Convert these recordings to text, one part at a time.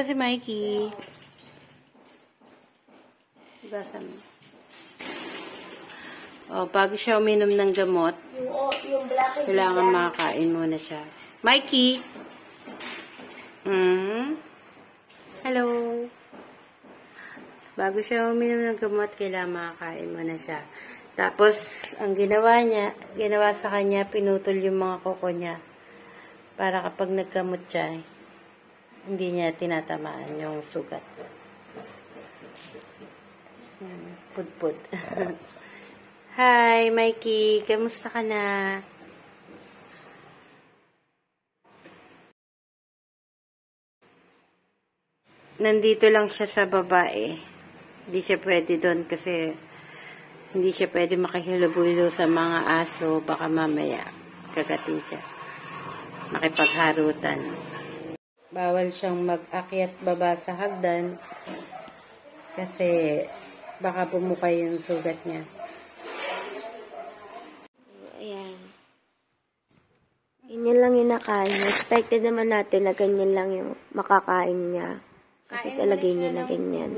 na si Mikey. Basan. O, bago siya uminom ng gamot, kailangan makakain muna siya. Mikey! Hello! Bago siya uminom ng gamot, kailangan makakain muna siya. Tapos, ang ginawa niya, ginawa sa kanya, pinutol yung mga kuko niya. Para kapag nagkamot siya, hindi niya tinatamaan yung sugat. Pudpud. Hi, Mikey. Kamusta ka na? Nandito lang siya sa babae. Hindi siya pwede doon kasi hindi siya pwede makahilubulo sa mga aso. Baka mamaya kagatin siya. Makipagharutan. Bawal siyang mag-akyat baba sa hagdan kasi baka bumukay yung sugat niya. Ayan. Ganyan lang inakain. Expected naman natin na ganyan lang yung makakain niya. Kasi sa lagay niya na ganyan.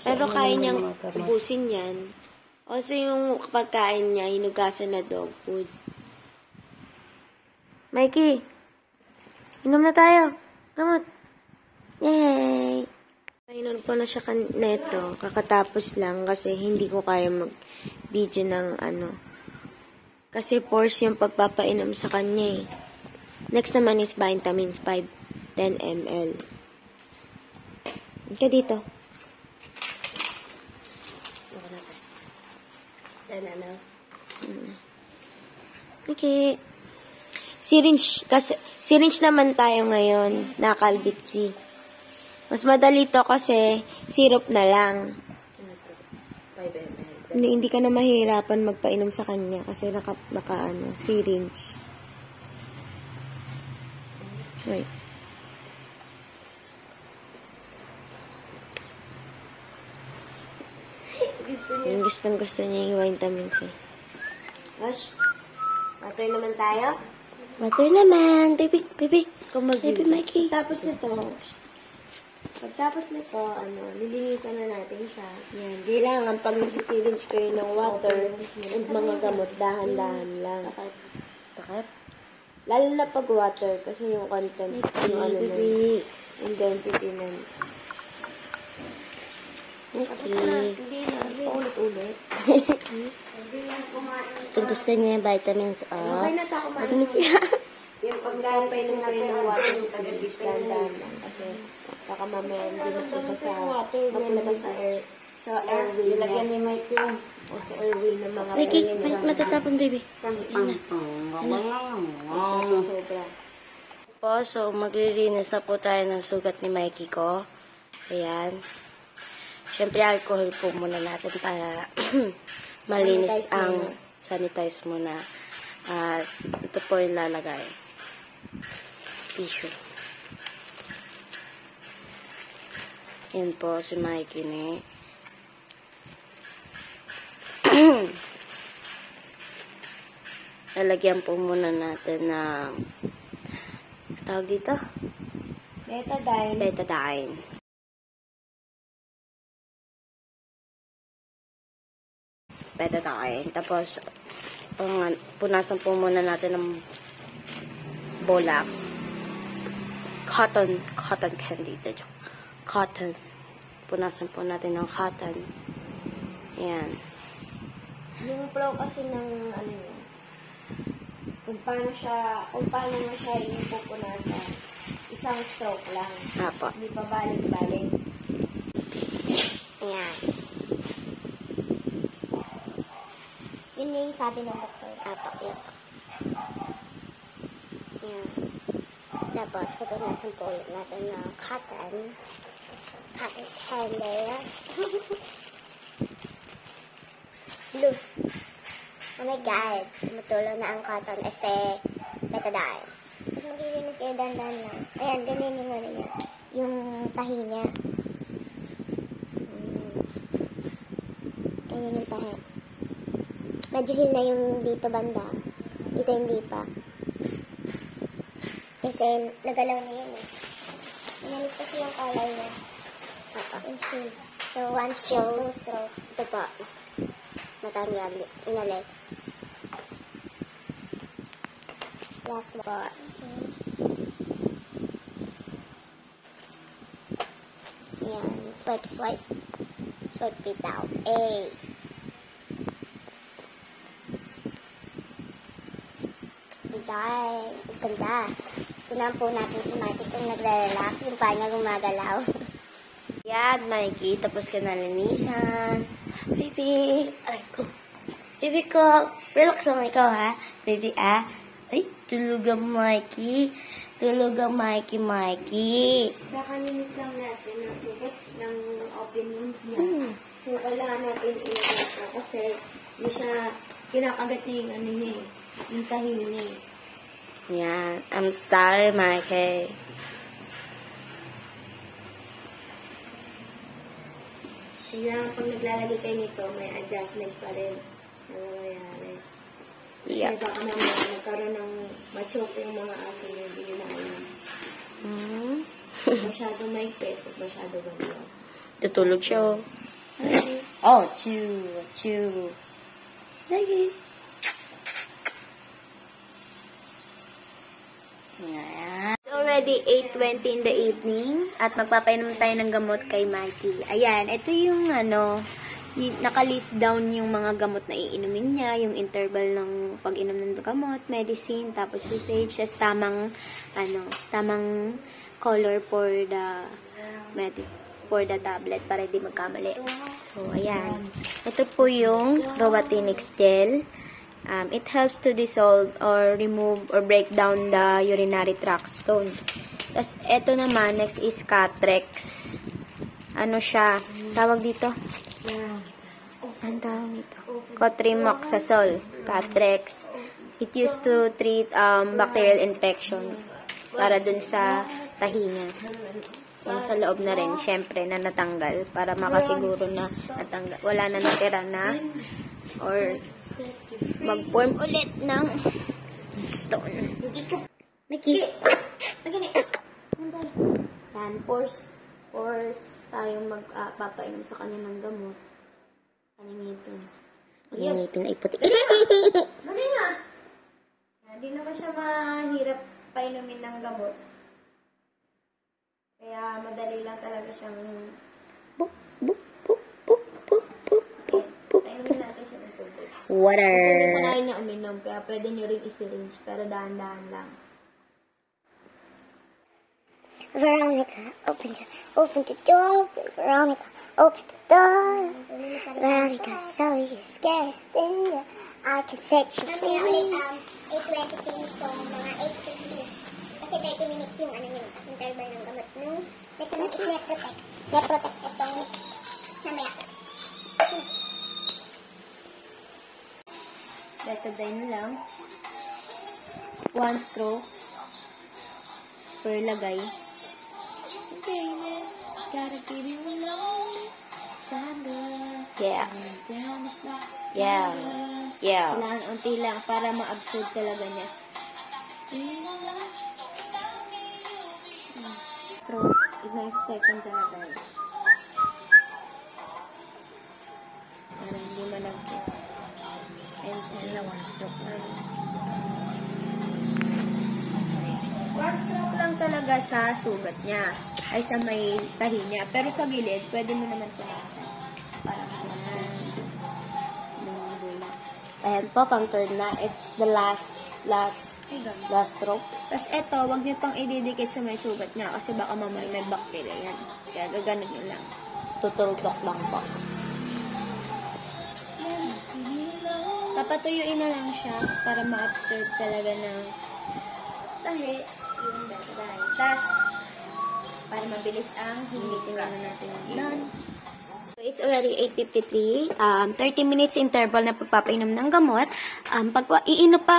Pero kaya niyang ubusin yan. Also, yung pagkain niya, hinugasan na dog food. Mikey, inom na tayo. Gamot. Yay! Inom ko na siya neto. Kakatapos lang kasi hindi ko kaya mag-video ng ano. Kasi force yung pagpapainom sa kanya eh. Next naman is vitamins 5, 10 ml. Ika dito. Okay. Syringe. Kasi, syringe naman tayo ngayon. Nakalbit C. Mas madali to kasi syrup na lang. Hindi ka na mahirapan magpainom sa kanya kasi naka syringe. Wait. Gusto niya yung vitamins eh. Wash. Water naman tayo? Water naman. Baby. Baby Mikey. Tapos nito. Pagtapos nito, nilinisan na natin siya. Yan. Kailangan pag nasi-syringe kayo ng water and mga gamot, dahan-dahan lang. Takap. Lalo na pag water kasi yung content, yung intensity na. Ulit-ulit. Gusto niya yung vitamins A. Okay na ako maraming. Yung pagdaan pa yung kayo ng water yung pag-ibis dandan lang. Kasi baka mamaya hindi magpunta sa air. Sa airway na. Nilagyan ni Mike yun. O sa airway na mga Mikey, matatapon baby. Sobra. Po, so maglilinis na po tayo ng sugat ni Mikey ko. Ayan. Siyempre, alcohol po muna natin para malinis ang sanitize muna. At ito po yung lalagay. Tissue. Yan po si Mikey ni. Lalagyan po muna natin ng tawag dito? Betadine. Betadine. Pwede tayo. Tapos, punasan po muna natin ng bola. Cotton. Cotton candy. Cotton. Punasan po natin ng cotton. Ayan. Yung flow kasi ng, kung paano mo siya ipupunasan, isang stroke lang. Apo. Hindi pa balik-balik. Ayan. Yun yung sabi ng doktor. Apo, yun. Yan. Tapos, putunasan po ulit natin ng cotton. Cotton candy. Look. Oh my God. Matulo na ang cotton. Betadine. Maglilinis kayo dandan na. Ayan, ganyan yung ano niya. Yung tahi niya. Ganyan yung tahi. Majuhil na yung dito banda. Dito hindi pa. Kasi nagalaw na yun eh. Manis kasi yung color niya. Okay. So, once yung stroke, ito po, matanggal, inalis. Last po. Ayan, swipe, swipe. Swipe it down. Ay! Ay, ganda. Tunan po natin si Marty kung naglalak. Yung pa niya gumagalaw. Yan, Mikey. Tapos ka nalinisan. Baby. Aray ko. Baby ko. Relax lang ikaw, ha? Baby, ah. Ay, tulog ang Mikey. Tulog ang Mikey, Mikey. Baka nilis lang natin ng sugat ng opening niya. So, kailangan natin ito kasi hindi siya kinakagat na yung ano niya, yung tahini niya. Yeah, I'm sorry, Mikey. Kailangan pag naglalagay kayo nito, may adjustment pa rin na nangyayari. Yeah. Kasi baka naman nagkaroon ng machoke yung mga aso na hindi nyo na alam. Masyado may pet, masyado ganyan. Tutulog siya. Okay. Oh, chew, chew. Lagi. It's already 8:20 in the evening at magpapainom tayo ng gamot kay Mikey. Ayan, ito yung ano, naka-list down yung mga gamot na iinumin niya, yung interval ng pag-inom ng gamot, medicine, tapos usage, as tamang ano, tamang color for the tablet para hindi magkamali. So, ayan. Ito po yung Rovatinex gel. It helps to dissolve or remove or break down the urinary tract stones. Tapos, eto naman, next is Catrex. Ano siya? Tawag dito? Ang tawag dito? Cotrimoxazole. Catrex. It used to treat bacterial infection para dun sa tahi niya. Yung sa loob na rin, syempre, na natanggal para makasiguro na natanggal. Wala na natira na or mag-form ulit ng stone. Miki! Magani! Mandali! Yan, force tayong magpapain sa kanilang gamot. Kaningipin. Kaningipin ay puti. Mali nga! Hindi naman siya mahirap painumin ng gamot. Kaya madali lang talaga siyang water. Kasi nasanayin niya uminom, kaya pwede niyo rin isiringe, pero dahan-dahan lang. Veronica, open the door. Veronica, open the door. Veronica, so you're scared. I can set you free. Kasi ulit 8:20, so mga 8:50. Kasi 30 minutes yung ano yun, interval ng gamot. Next naman is Nephrotec. Nephrotec itong namaya. Betadine lang. 1 stroke. Per lagay. Baby, gotta give you alone. Sandal. Yeah. Yeah. Yeah. Lang, unti lang para ma-absorb talaga niya. Stroke. Next second talaga. Para hindi malagkit. And 1 stroke. Okay. 1 stroke lang talaga sa sugat niya. Ay sa may tahi niya. Pero sa gilid, pwede mo naman tunasan. Parang nangibula. Ayan po, pang third na. It's the last stroke. Tapos eto, huwag niyo itong ididikit sa may sugat niya. Kasi baka mamaya may bacteria yan. Kaya gaganon niyo lang. Tuturutok lang po. Patuyuin na lang siya para ma-absorb talaga ng tahi yung betadine. Tapos, para mabilis ang hinising natin yun. So, it's already 8:53. 30 minutes interval na pagpapainom ng gamot. Pag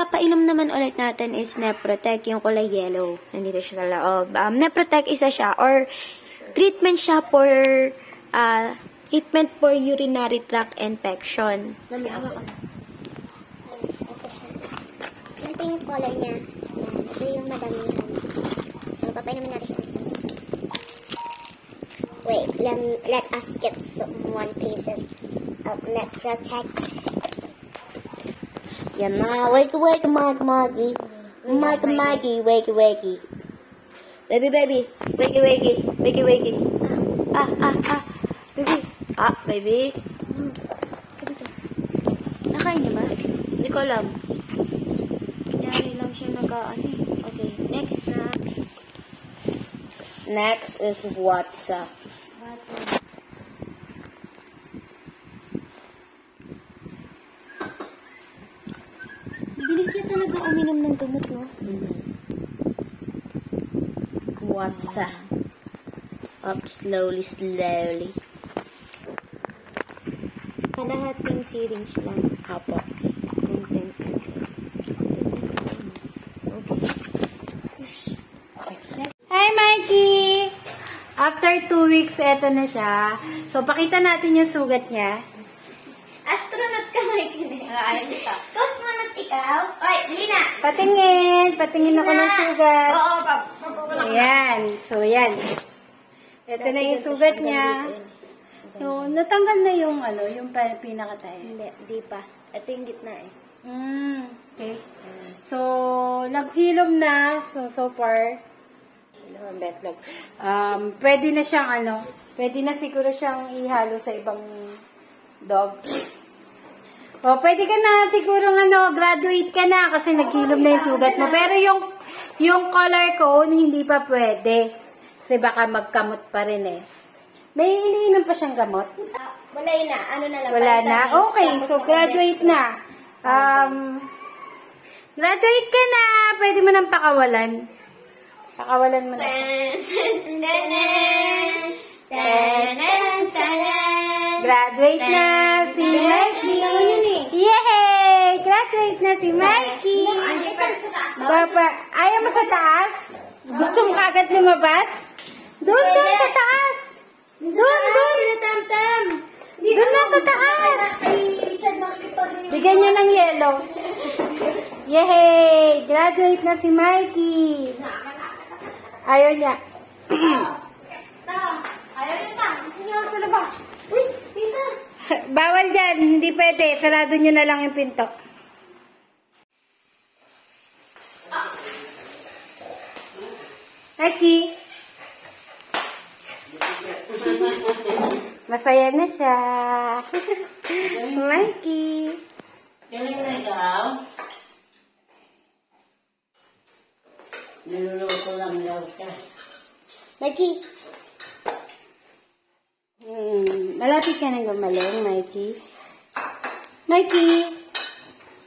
painom naman ulit natin is Nephrotec, yung kulay yellow. Nandito siya sa loob. Nephrotec, isa siya. Or, treatment siya for treatment for urinary tract infection. Mami, awa ka na. Ito yung color niya. Ito yung madami. So, papainumin natin siya. Wait, let us get some one piece of Nephrotec. Yeah, ma, wakey, wakey, Mike, Maggie. Mike, Maggie, wakey, wakey. Baby, baby, wakey, wakey, wakey, wakey. Ah, ah, ah, baby. Ah, baby. Nakain niya ba? Hindi ko alam. Yari lang siya nag-aano. Okay, next na. Next is WhatsApp. Bilis niya talaga uminom ng gamot, no? WhatsApp. Up slowly, slowly. Kalahating syringe lang. Apo. Content. Hi, Mikey! After 2 weeks, eto na siya. So, pakita natin yung sugat niya. Astronaut ka, Mikey. Ayaw kita. Cosmonaut ikaw. Oy, Lina! Patingin! Patingin ako ng sugat. Oo, papakulak na. Ayan. So, yan. Eto na yung sugat niya. So, natanggal na yung, ano, yung pinakatay. Hindi, di pa. Ito yung gitna eh. Okay. So, naghilom na. So far, pwede na siyang ano, pwede na siguro siyang ihalo sa ibang dog. O, pwede ka na siguro ano, graduate ka na kasi naghilom na yung sugat mo. Pero yung color cone, hindi pa pwede. Kasi baka magkamot pa rin eh. May iniinom pa siyang gamot? Wala na, ano na lang. Wala na? Okay, so graduate na. Graduate ka na! Pwede mo nang pakawalan. Pakawalan mo na. Graduate na si Mikey! Yay! Graduate na si Mikey! Papa, ayaw mo sa taas? Gusto mo kagad lumabas? Doon sa taas! Doon! Tam-tam! Doon lang sa taas! Bigyan nyo ng yellow. Yehey! Graduate na si Mikey! Ayaw niya. Ayaw niya na. Gusto niyo sa labas. Uy! Dito! Bawal dyan. Hindi pwede. Sarado nyo na lang yung pinto. Mikey! Masaya na siya. Mikey. Galing na ikaw? Niluluto lang daw kas. Mikey. Malapit ka nang gumaling, Mikey. Mikey.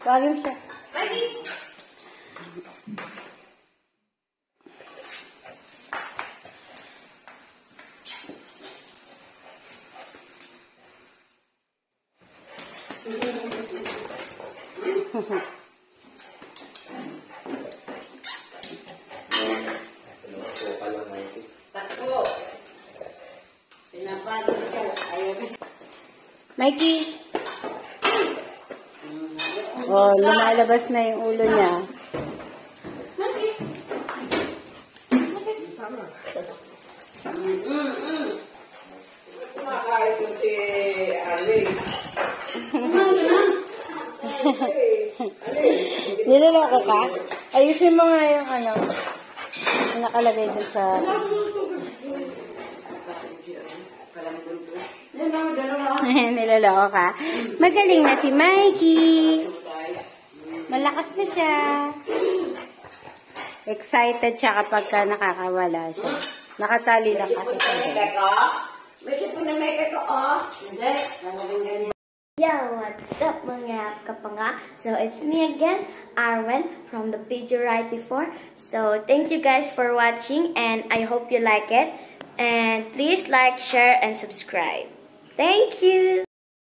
Tawagin mo siya. Mikey. Mikey! Oh, lumalabas na yung ulo niya. Niloloko ka? Ayusin mo nga yung ano, nakalagay dun sa... Niloloko ka? Magaling na si Mikey! Malakas na siya! Excited siya kapag ka nakakawala siya. Nakatali lang ka. Bakit po na may ito oh? Hindi. Nanggaling Yo, what's up mga kapanga? So it's me again, Arwen, from the video right before. So thank you guys for watching and I hope you like it. And please like, share, and subscribe. Thank you!